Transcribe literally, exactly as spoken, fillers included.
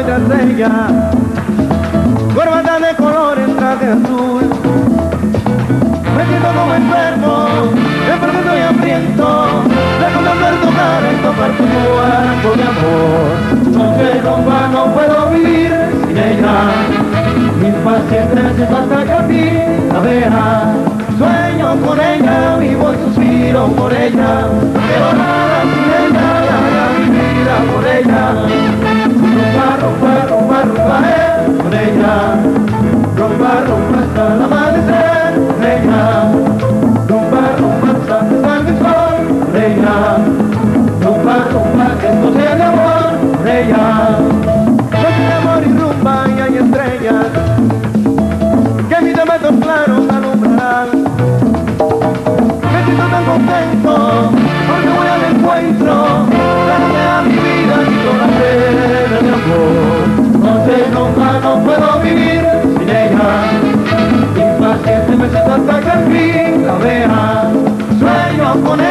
soy tras ella, corbata de color en traje azul, me siento como enfermo, enfermo estoy hambriento, de contemplar tu cara y tocar tu cuerpo de amor. No sé, compa, no puedo vivir sin ella, mi pacientes se pasa casi la vea, sueño con ella, vivo y suspiro por ella, pero nada sin ella. Por ella, ropa, ropa, ropa, ropa, eh, con ella, ropa, ropa hasta el amanecer, con ella, ropa, ropa hasta que salga el sol, con ella, ropa, ropa que esto sea de amor, con ella, noche de amor y rumba y hay estrellas, que mis zapatos claros alumbrarán, me siento tan contento, porque voy al encuentro. No sé, compa, no puedo vivir sin ella. Impaciente me siento hasta que al fin la vea. Sueño con ella.